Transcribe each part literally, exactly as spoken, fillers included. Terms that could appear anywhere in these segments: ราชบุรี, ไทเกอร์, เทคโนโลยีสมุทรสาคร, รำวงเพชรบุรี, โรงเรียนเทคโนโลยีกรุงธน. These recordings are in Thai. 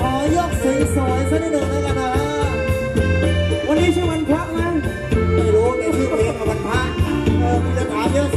ขอยกสีสวยสักนิดหนึ่งแล้วกันนะวันนี้ชื่อวันพระมั้ยไม่รู้แต่ชื่อเพลงวันพระเออคุณจะถามเยอะ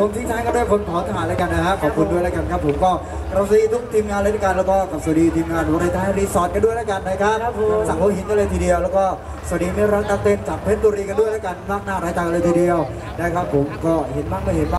ผมทิ้งท้ายกันด้วยคนเผาถ่านแล้วกันนะฮะขอบคุณด้วยแล้วกันครับผมก็เราสวัสดีทุกทีมงานเลยด้วยกันแล้วก็สวัสดีทีมงานหัวในท้ายรีสอร์ทกันด้วยแล้วกันนะครับสังโลหินกันเลยทีเดียวแล้วก็สวัสดีมิรันดาเต้นจากเพชรบุรีกันด้วยแล้วกันมากหน้าหลายตาเลยทีเดียวนะครับผมก็เห็นบ้างไม่เห็นบ้าง